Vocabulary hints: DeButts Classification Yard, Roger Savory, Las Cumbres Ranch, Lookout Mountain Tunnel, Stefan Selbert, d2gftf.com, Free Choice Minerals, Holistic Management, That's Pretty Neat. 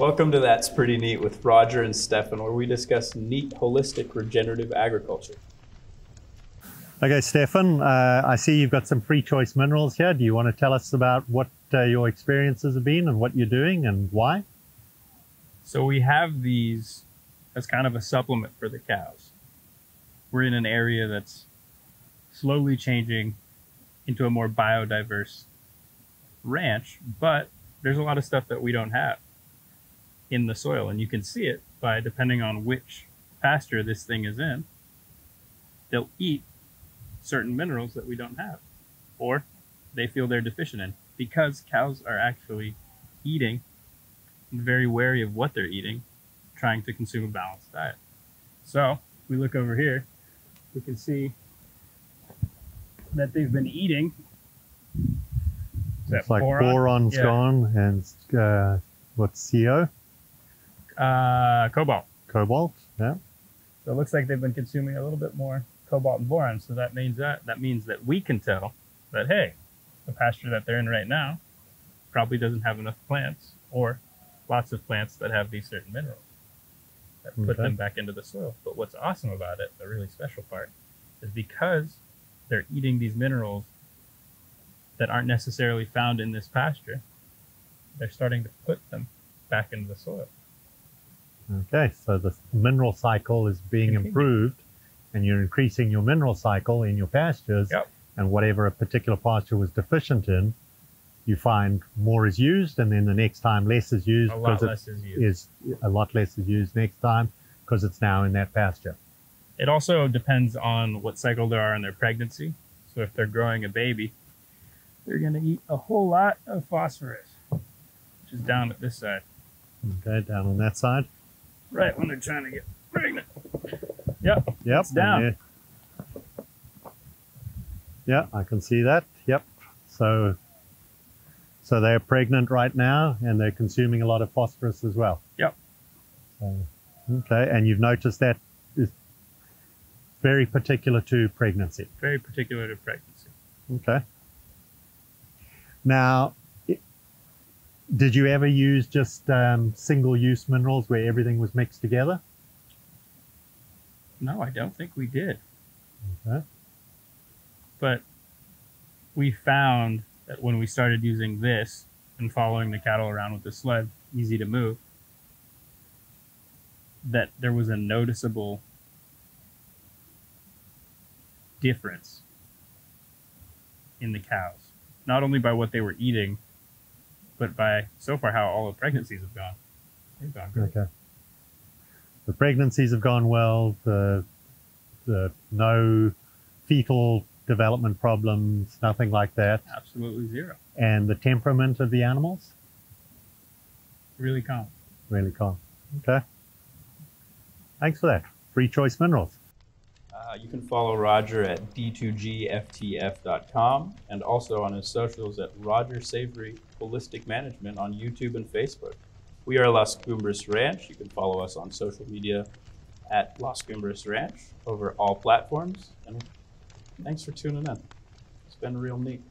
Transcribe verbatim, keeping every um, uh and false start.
Welcome to That's Pretty Neat with Roger and Stefan, where we discuss neat, holistic, regenerative agriculture. Okay, Stefan, uh, I see you've got some free choice minerals here. Do you want to tell us about what uh, your experiences have been and what you're doing and why? So we have these as kind of a supplement for the cows. We're in an area that's slowly changing into a more biodiverse ranch, but there's a lot of stuff that we don't have in the soil, and you can see it by, depending on which pasture this thing is in, they'll eat certain minerals that we don't have, or they feel they're deficient in, because cows are actually eating and very wary of what they're eating, trying to consume a balanced diet. So if we look over here, we can see that they've been eating that it's like boron. boron's yeah. gone and uh, what's C O? Uh, cobalt. Cobalt, yeah. So it looks like they've been consuming a little bit more cobalt and boron. So that means that that means that we can tell that, hey, the pasture that they're in right now probably doesn't have enough plants or lots of plants that have these certain minerals that put okay. them back into the soil. But what's awesome about it, the really special part, is because they're eating these minerals that aren't necessarily found in this pasture, they're starting to put them back into the soil. Okay, so the mineral cycle is being Continue. improved, and you're increasing your mineral cycle in your pastures, yep. and whatever a particular pasture was deficient in, you find more is used, and then the next time less is used. A lot less is used. Is, a lot less is used next time because it's now in that pasture. It also depends on what cycle they are in their pregnancy. So if they're growing a baby, they're going to eat a whole lot of phosphorus, which is down at this side. Okay, down on that side. Right when they're trying to get pregnant. Yep. Yep. It's down. Yeah, I can see that. Yep. So, so they're pregnant right now, and they're consuming a lot of phosphorus as well. Yep. So, okay, and you've noticed that is very particular to pregnancy. Very particular to pregnancy. Okay. Now, did you ever use just um, single-use minerals where everything was mixed together? No, I don't think we did. Okay. But we found that when we started using this and following the cattle around with the sled, easy to move, that there was a noticeable difference in the cows, not only by what they were eating, but by so far how all the pregnancies have gone. They've gone great. Okay. The pregnancies have gone well, the, the no fetal development problems, nothing like that. Absolutely zero. And the temperament of the animals? Really calm. Really calm. Okay. Thanks for that. Free Choice Minerals. Uh, you can follow Roger at d two g f t f dot com and also on his socials at Roger Savory Holistic Management on YouTube and Facebook. We are Las Cumbres Ranch. You can follow us on social media at Las Cumbres Ranch over all platforms. And thanks for tuning in. It's been real neat.